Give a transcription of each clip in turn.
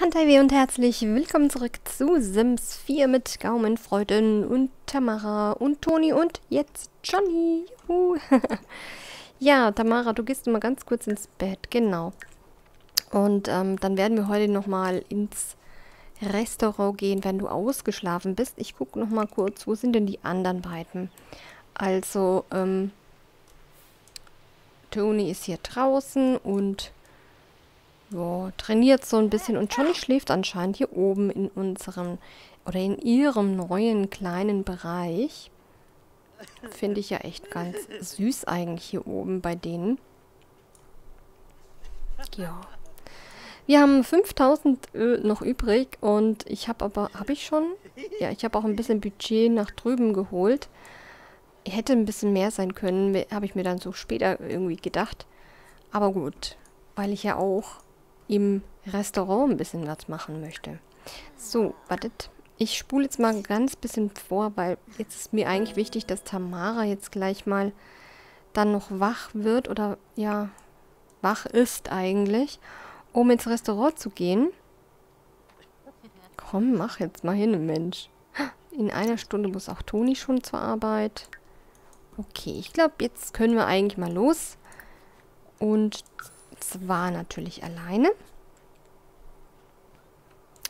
Hi und herzlich willkommen zurück zu Sims 4 mit Gaumenfreuden und Tamara und Toni und jetzt Johnny. Ja, Tamara, du gehst mal ganz kurz ins Bett, genau. Und dann werden wir heute nochmal ins Restaurant gehen, wenn du ausgeschlafen bist. Ich gucke nochmal kurz, wo sind denn die anderen beiden? Also, Toni ist hier draußen und ja, trainiert so ein bisschen und Johnny schläft anscheinend hier oben in unserem oder in ihrem neuen kleinen Bereich. Finde ich ja echt ganz süß eigentlich hier oben bei denen. Ja. Wir haben 5000 noch übrig und ich habe aber, habe ich schon? Ja, ich habe auch ein bisschen Budget nach drüben geholt. Hätte ein bisschen mehr sein können, habe ich mir dann so später irgendwie gedacht. Aber gut, weil ich ja auch im Restaurant ein bisschen was machen möchte. So, wartet. Ich spule jetzt mal ganz bisschen vor, weil jetzt ist mir eigentlich wichtig, dass Tamara jetzt gleich mal dann noch wach wird oder ja, wach ist eigentlich, um ins Restaurant zu gehen. Komm, mach jetzt mal hin, Mensch. In einer Stunde muss auch Toni schon zur Arbeit. Okay, ich glaube, jetzt können wir eigentlich mal los. Und zwar natürlich alleine.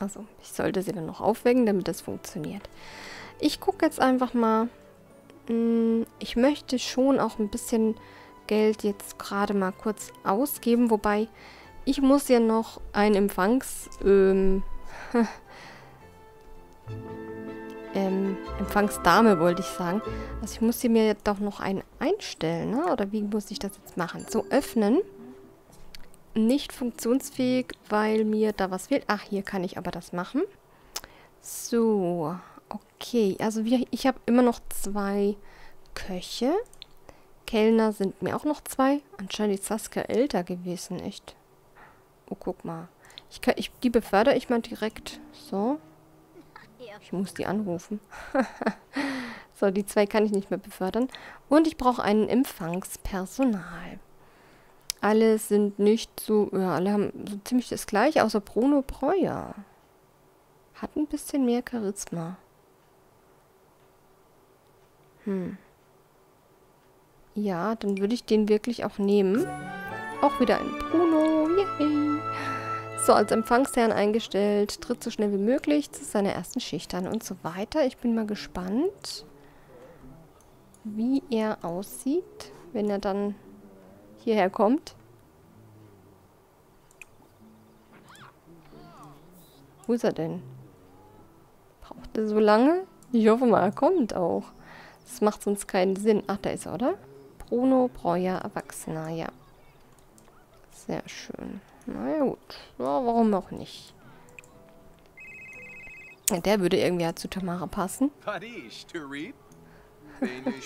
Also, ich sollte sie dann noch aufwecken, damit das funktioniert. Ich gucke jetzt einfach mal. Ich möchte schon auch ein bisschen Geld jetzt gerade mal kurz ausgeben. Wobei, ich muss ja noch ein Empfangsdame, wollte ich sagen. Also, ich muss sie mir jetzt doch noch einen einstellen, ne? Oder wie muss ich das jetzt machen? So, öffnen. Nicht funktionsfähig, weil mir da was fehlt. Ach, hier kann ich aber das machen. So, okay. Also ich habe immer noch 2 Köche. Kellner sind mir auch noch 2. Anscheinend ist Saskia älter gewesen, echt. Oh, guck mal. Die befördere ich mal direkt. So. Ich muss die anrufen. So, die 2 kann ich nicht mehr befördern. Und ich brauche ein Empfangspersonal. Alle sind nicht so, ja, alle haben so ziemlich das Gleiche, außer Bruno Breuer. Hat ein bisschen mehr Charisma. Ja, dann würde ich den wirklich auch nehmen. Auch wieder ein Bruno. Yay. So, als Empfangsherrn eingestellt. Tritt so schnell wie möglich zu seiner ersten Schicht an und so weiter. Ich bin mal gespannt, wie er aussieht, wenn er dann hierher kommt. Wo ist er denn? Braucht er so lange? Ich hoffe mal, er kommt auch. Das macht sonst keinen Sinn. Ach, da ist er, oder? Bruno Breuer, Erwachsener, ja. Sehr schön. Na ja, gut. Ja, warum auch nicht? Der würde irgendwie ja zu Tamara passen.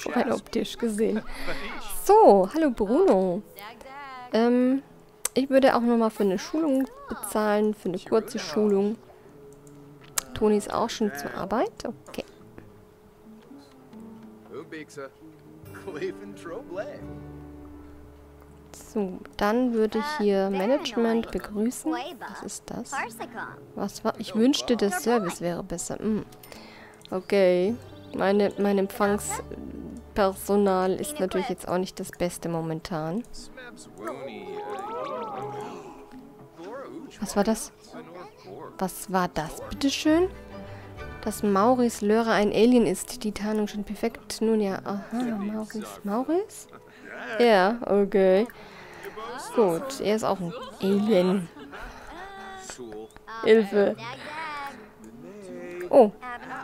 Rein optisch gesehen. So, hallo Bruno. Ich würde auch nochmal für eine Schulung bezahlen, für eine kurze Schulung. Toni ist auch schon zur Arbeit, okay. So, dann würde ich hier Management begrüßen. Was ist das? Was war? Ich wünschte, der Service wäre besser. Okay. Mein Empfangspersonal ist natürlich jetzt auch nicht das Beste momentan. Was war das? Was war das? Bitteschön? Dass Maurice Lörer ein Alien ist. Die Tarnung schon perfekt. Nun ja, aha, Maurice? Ja, okay. Gut, er ist auch ein Alien. Hilfe. Oh,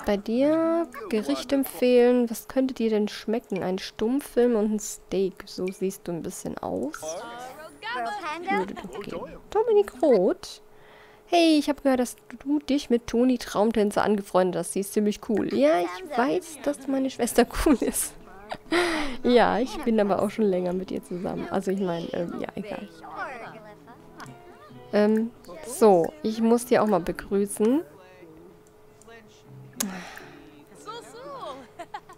bei dir Gericht empfehlen. Was könnte dir denn schmecken? Ein Stummfilm und ein Steak. So siehst du ein bisschen aus. Würde doch gehen. Dominik Roth. Hey, ich habe gehört, dass du dich mit Toni Traumtänzer angefreundet hast. Sie ist ziemlich cool. Ja, ich weiß, dass meine Schwester cool ist. Ja, ich bin aber auch schon länger mit ihr zusammen. Also ich meine, ja, egal. So, ich muss dir auch mal begrüßen.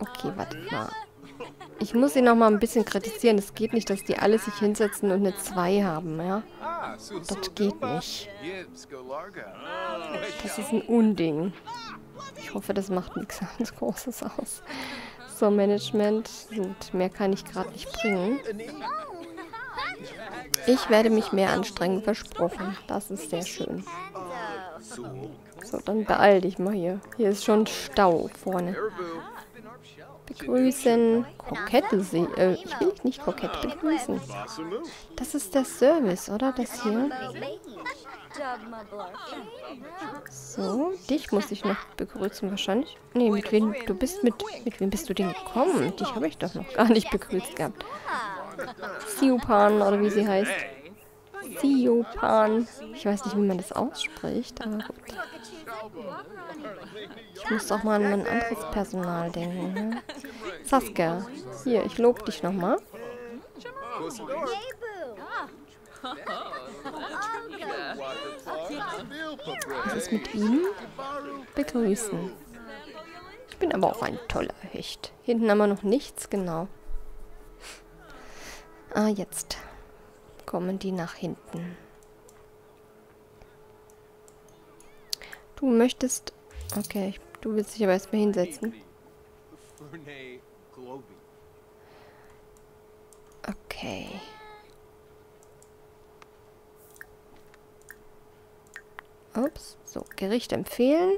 Okay, warte mal. Ich muss sie noch mal ein bisschen kritisieren. Es geht nicht, dass die alle sich hinsetzen und eine 2 haben, ja? Das geht nicht. Das ist ein Unding. Ich hoffe, das macht nichts ganz Großes aus. So, Management. Gut, mehr kann ich gerade nicht bringen. Ich werde mich mehr anstrengen, versprochen. Das ist sehr schön. So, dann beeil dich mal hier. Hier ist schon Stau vorne. Begrüßen. Kokette sie. Ich will nicht kokett begrüßen. Das ist der Service, oder? Das hier. So, dich muss ich noch begrüßen wahrscheinlich. Nee, mit wem du bist, mit wem bist du denn gekommen? Dich habe ich doch noch gar nicht begrüßt gehabt. Siobhan, oder wie sie heißt. Siobhan. Ich weiß nicht, wie man das ausspricht, aber gut. Ich muss doch mal an mein anderes Personal denken. Ne? Saskia, hier, ich lobe dich nochmal. Was ist mit ihm? Begrüßen. Ich bin aber auch ein toller Hecht. Hinten haben wir noch nichts, genau. Ah, jetzt kommen die nach hinten. Du möchtest... Okay, du willst dich aber erstmal hinsetzen. Okay. Ups. So, Gericht empfehlen.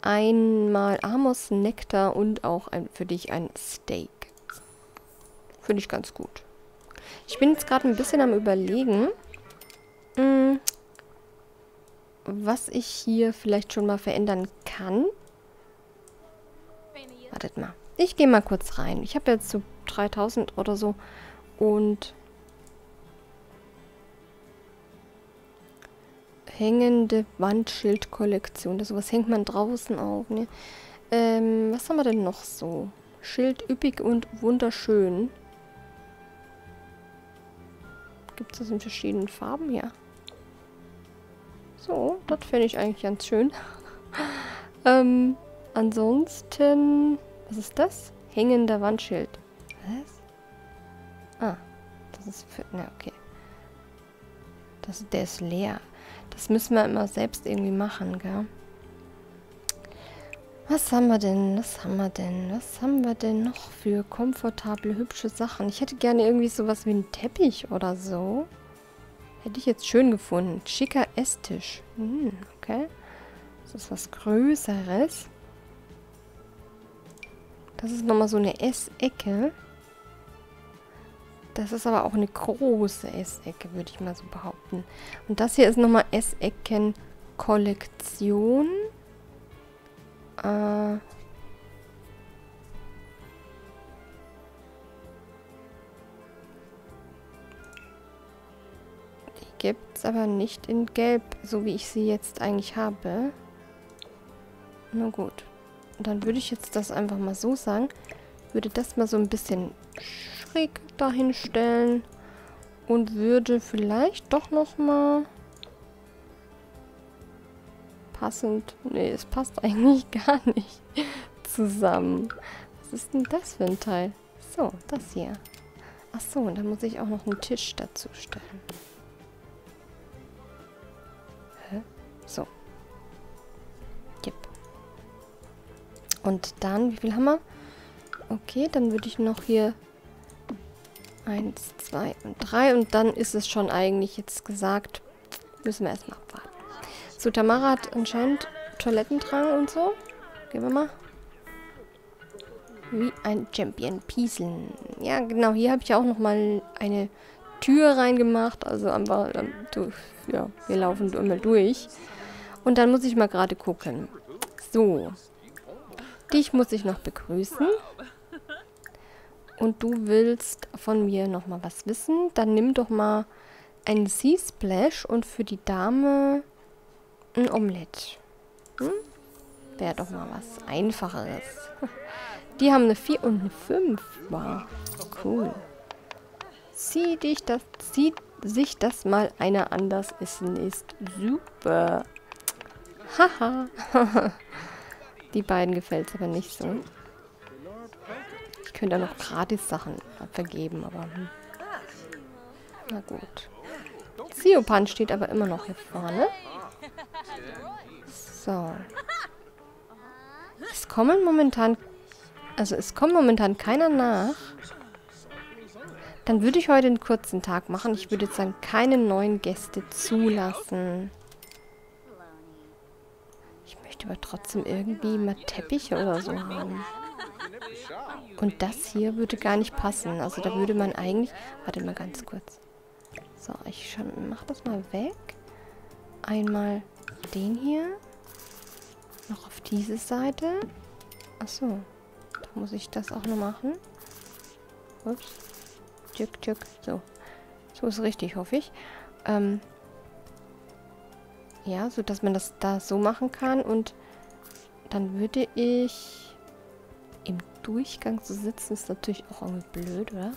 Einmal Amos, Nektar und auch für dich ein Steak. Finde ich ganz gut. Ich bin jetzt gerade ein bisschen am Überlegen, was ich hier vielleicht schon mal verändern kann. Wartet mal. Ich gehe mal kurz rein. Ich habe jetzt so 3000 oder so. Und hängende Wandschildkollektion. Das sowas hängt man draußen auf. Ne? Was haben wir denn noch so? Schild üppig und wunderschön. Gibt es das in verschiedenen Farben hier? Ja. So, das finde ich eigentlich ganz schön. Ansonsten... Was ist das? Hängender Wandschild. Was? Ah, das ist für... Na, okay. Der ist leer. Das müssen wir immer selbst irgendwie machen, gell? Was haben wir denn? Was haben wir denn? Was haben wir denn noch für komfortable, hübsche Sachen? Ich hätte gerne irgendwie sowas wie einen Teppich oder so. Hätte ich jetzt schön gefunden. Schicker Esstisch. Okay. Das ist was Größeres. Das ist nochmal so eine Essecke. Das ist aber auch eine große Essecke, würde ich mal so behaupten. Und das hier ist nochmal Esseckenkollektion. Die gibt es aber nicht in Gelb, so wie ich sie jetzt eigentlich habe. Na gut. Dann würde ich jetzt das einfach mal so sagen. Würde das mal so ein bisschen schräg dahin stellen. Und würde vielleicht doch nochmal... Passend. Nee, es passt eigentlich gar nicht zusammen. Was ist denn das für ein Teil? So, das hier. Ach so, und dann muss ich auch noch einen Tisch dazu stellen. Hä? So. Yep. Und dann, wie viel haben wir? Okay, dann würde ich noch hier 1, 2 und 3 und dann ist es schon eigentlich jetzt gesagt, müssen wir erstmal abwarten. So, Tamara hat anscheinend Toilettendrang und so. Gehen wir mal. Wie ein Champion pieseln. Ja, genau. Hier habe ich ja auch nochmal eine Tür reingemacht. Also einfach, ja, wir laufen immer durch. Und dann muss ich mal gerade gucken. So. Dich muss ich noch begrüßen. Und du willst von mir nochmal was wissen. Dann nimm doch mal einen Sea Splash und für die Dame... Ein Omelett. Hm? Wäre doch mal was Einfacheres. Die haben eine 4 und eine 5. Wow. Cool. Sieht sich das mal einer anders essen ist. Super. Haha. Die beiden gefällt es aber nicht so. Ich könnte ja noch gratis Sachen vergeben, aber... Na gut. Siobhan steht aber immer noch hier vorne. So. Es kommt momentan keiner nach. Dann würde ich heute einen kurzen Tag machen. Ich würde jetzt sagen, keine neuen Gäste zulassen. Ich möchte aber trotzdem irgendwie mal Teppiche oder so haben. Und das hier würde gar nicht passen. Also da würde man eigentlich... Warte mal ganz kurz. So, ich mache das mal weg. Einmal den hier. Noch auf diese Seite. Achso. Da muss ich das auch noch machen. Ups. Tück, tück. So. So ist richtig, hoffe ich. Ja, so dass man das da so machen kann. Und dann würde ich... Im Durchgang zu sitzen ist natürlich auch irgendwie blöd, oder?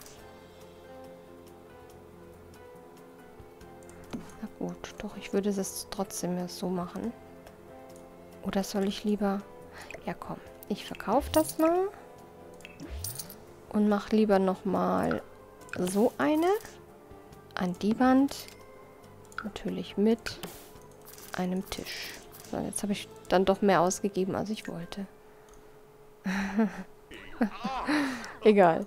Na gut, doch, ich würde das trotzdem ja so machen. Oder soll ich lieber... Ja, komm, ich verkaufe das mal. Und mache lieber nochmal so eine. An die Wand. Natürlich mit einem Tisch. So, jetzt habe ich dann doch mehr ausgegeben, als ich wollte. Egal.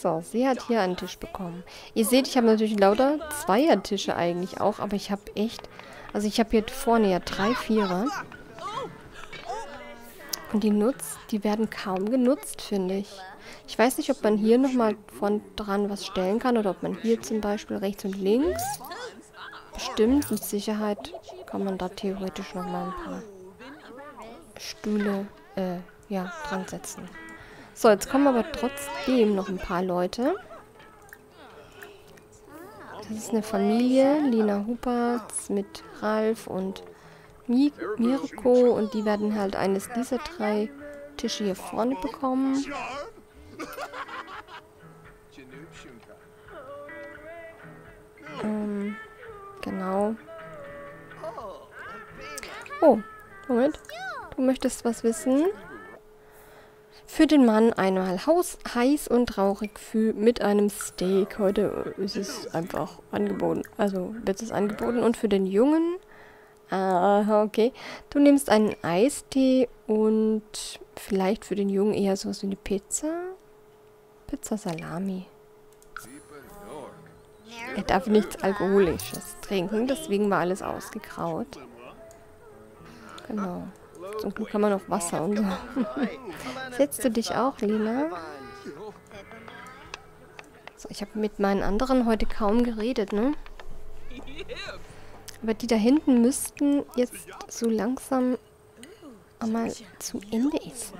So, sie hat hier einen Tisch bekommen. Ihr seht, ich habe natürlich lauter Zweiertische eigentlich auch, aber ich habe echt... Also ich habe hier vorne ja 3 Vierer. Und die werden kaum genutzt, finde ich. Ich weiß nicht, ob man hier nochmal von dran was stellen kann oder ob man hier zum Beispiel rechts und links... Bestimmt, mit Sicherheit kann man da theoretisch nochmal ein paar... Stühle, ja, dran setzen. So, jetzt kommen aber trotzdem noch ein paar Leute. Das ist eine Familie, Lina Huppertz mit Ralf und Mirko, und die werden halt eines dieser 3 Tische hier vorne bekommen. Genau. Oh, Moment. Du möchtest was wissen? Für den Mann einmal heiß und traurig mit einem Steak. Heute ist es einfach angeboten. Also wird es angeboten. Und für den Jungen? Ah, okay. Du nimmst einen Eistee und vielleicht für den Jungen eher sowas wie eine Pizza? Pizza Salami. Er darf nichts Alkoholisches trinken, deswegen war alles ausgekraut. Genau. Zum Glück kann man noch Wasser und so. Setzt du dich auch, Lina? So, ich habe mit meinen anderen heute kaum geredet, ne? Aber die da hinten müssten jetzt so langsam einmal zu Ende essen.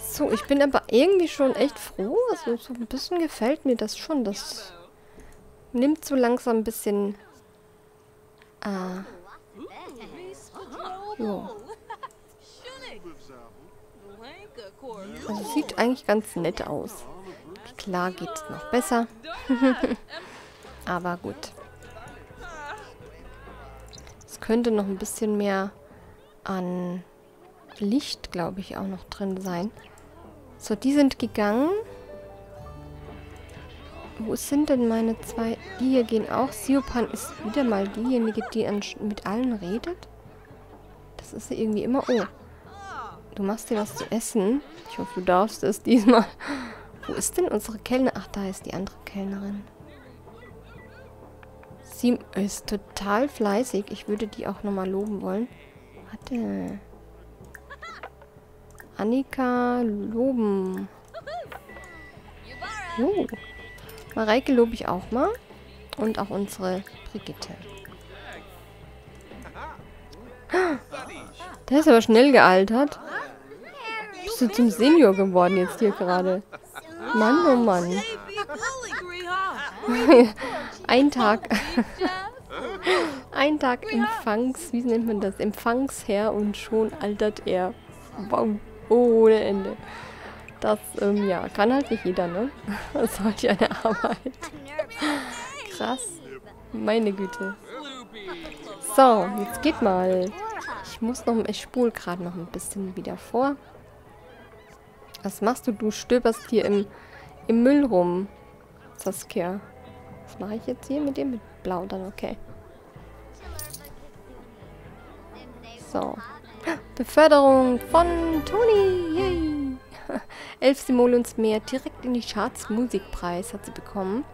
So, ich bin aber irgendwie schon echt froh. Also so ein bisschen gefällt mir das schon. Das nimmt so langsam ein bisschen... Ja. Also sieht eigentlich ganz nett aus. Klar geht's noch besser. Aber gut. Es könnte noch ein bisschen mehr an Licht, glaube ich, auch noch drin sein. So, die sind gegangen. Wo sind denn meine 2? Die hier gehen auch. Siobhan ist wieder mal diejenige, die mit allen redet. Das ist sie irgendwie immer. Oh, du machst dir was zu essen. Ich hoffe, du darfst es diesmal. Wo ist denn unsere Kellnerin? Ach, da ist die andere Kellnerin. Sie ist total fleißig. Ich würde die auch nochmal loben wollen. Warte. Annika loben. Jo. Mareike lobe ich auch mal. Und auch unsere Brigitte. Der ist aber schnell gealtert. Bist du zum Senior geworden jetzt hier gerade? Mann, oh Mann. 1 Tag. 1 Tag Empfangs... Wie nennt man das? Empfangsherr und schon altert er. Wow. Ohne Ende. Das, ja, kann halt nicht jeder, ne? Solch eine Arbeit. Krass. Meine Güte. So, jetzt geht mal. Ich spule gerade noch ein bisschen wieder vor. Was machst du? Du stöberst hier im Müll rum, Saskia. Was mache ich jetzt hier mit dem? Mit Blau dann, okay. So. Beförderung von Toni. Yay. 11 Simoleons mehr. Direkt in die Charts. Musikpreis hat sie bekommen.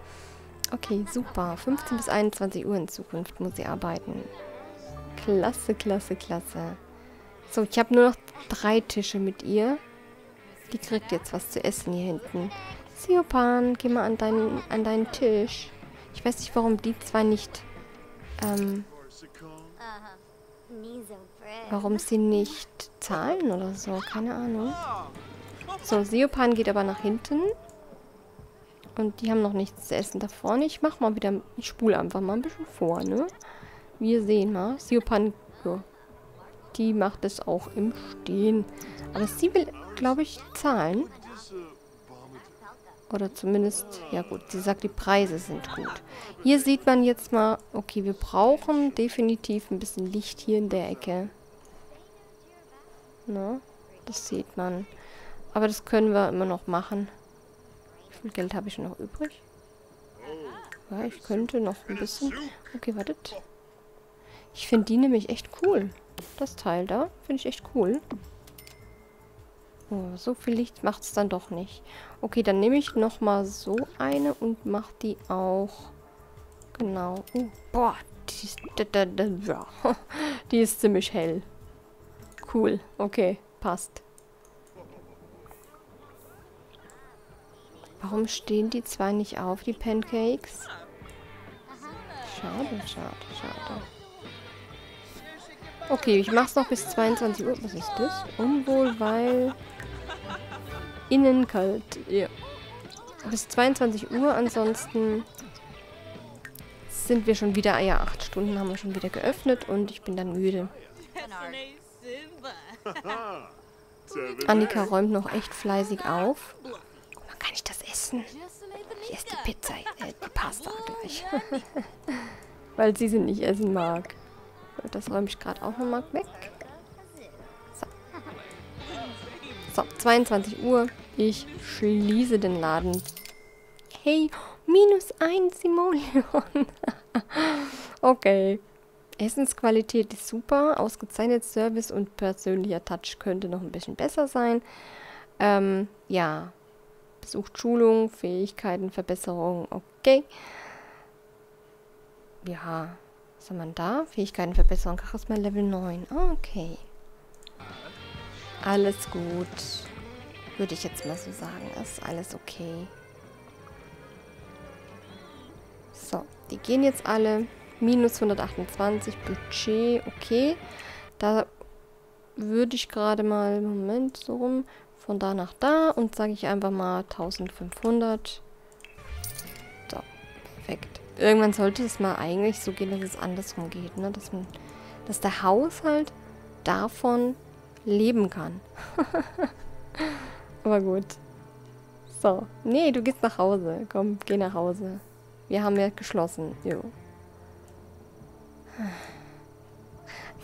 Okay, super. 15 bis 21 Uhr in Zukunft muss sie arbeiten. Klasse, klasse, klasse. So, ich habe nur noch 3 Tische mit ihr. Die kriegt jetzt was zu essen hier hinten. Siobhan, geh mal an deinen Tisch. Ich weiß nicht, warum die zwei nicht... warum sie nicht zahlen oder so. Keine Ahnung. So, Siobhan geht aber nach hinten. Und die haben noch nichts zu essen da vorne. Ich mach mal wieder... Ich spule einfach mal ein bisschen vor, ne? Wir sehen mal. Siobhan, ja, die macht es auch im Stehen. Aber sie will, glaube ich, zahlen. Oder zumindest... Ja gut, sie sagt, die Preise sind gut. Hier sieht man jetzt mal... Okay, wir brauchen definitiv ein bisschen Licht hier in der Ecke. Na, das sieht man. Aber das können wir immer noch machen. Wie viel Geld habe ich noch übrig? Ja, ich könnte noch ein bisschen... Okay, wartet. Ich finde die nämlich echt cool. Das Teil da finde ich echt cool. Oh, so viel Licht macht es dann doch nicht. Okay, dann nehme ich nochmal so eine und mache die auch... Genau. Oh, boah, die ist ziemlich hell. Cool. Okay, passt. Warum stehen die zwei nicht auf, die Pancakes? Schade, schade, schade. Okay, ich mach's noch bis 22 Uhr. Was ist das? Unwohl, weil... Innen kalt. Ja. Bis 22 Uhr, ansonsten... sind wir schon wieder... Ja, 8 Stunden haben wir schon wieder geöffnet und ich bin dann müde. Annika räumt noch echt fleißig auf. Kann ich das essen? Ich esse die Pizza, die Pasta gleich. Weil sie nicht essen mag. Das räume ich gerade auch nochmal weg. So. So, 22 Uhr. Ich schließe den Laden. Hey, -1 Simoleon. Okay. Essensqualität ist super. Ausgezeichnet Service und persönlicher Touch könnte noch ein bisschen besser sein. Ja. Sucht Schulung, Fähigkeiten, Verbesserung, okay. Ja, was haben wir da? Fähigkeiten, Verbesserung, Charisma, Level 9, okay. Alles gut. Würde ich jetzt mal so sagen, ist alles okay. So, die gehen jetzt alle. Minus 128, Budget, okay. Da würde ich gerade mal, Moment, so rum... Von da nach da und sage ich einfach mal 1500. So, perfekt. Irgendwann sollte es mal eigentlich so gehen, dass es andersrum geht, ne? Dass der Haushalt davon leben kann. Aber gut. So. Nee, du gehst nach Hause. Komm, geh nach Hause. Wir haben ja geschlossen. Jo.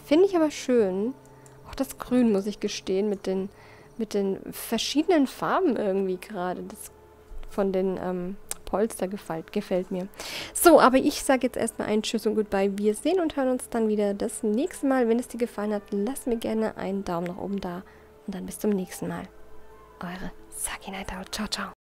Finde ich aber schön. Auch das Grün, muss ich gestehen, mit den verschiedenen Farben irgendwie gerade. Das von den Polster gefällt mir. So, aber ich sage jetzt erstmal einen Tschüss und Goodbye. Wir sehen und hören uns dann wieder das nächste Mal. Wenn es dir gefallen hat, lass mir gerne einen Daumen nach oben da. Und dann bis zum nächsten Mal. Eure SaKi Nightowl. Ciao, ciao.